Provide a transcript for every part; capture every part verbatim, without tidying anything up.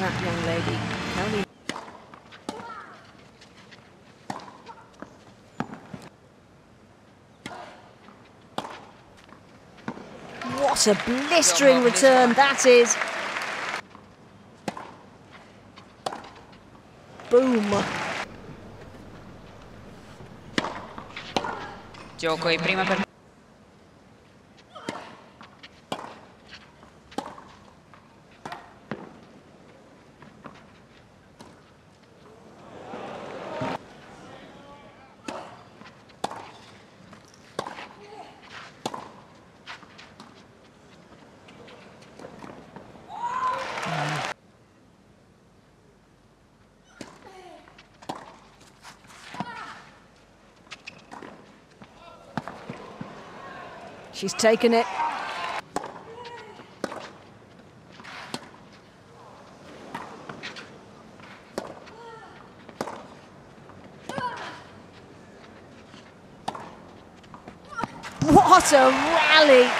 that young lady. Karolina. What a blistering return that is. Boom. Gioco di prima per she's taken it. What a rally!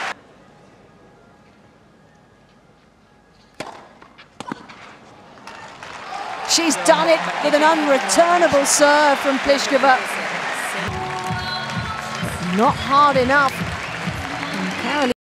She's done it with an unreturnable serve from Pliskova. Not hard enough. Karolina.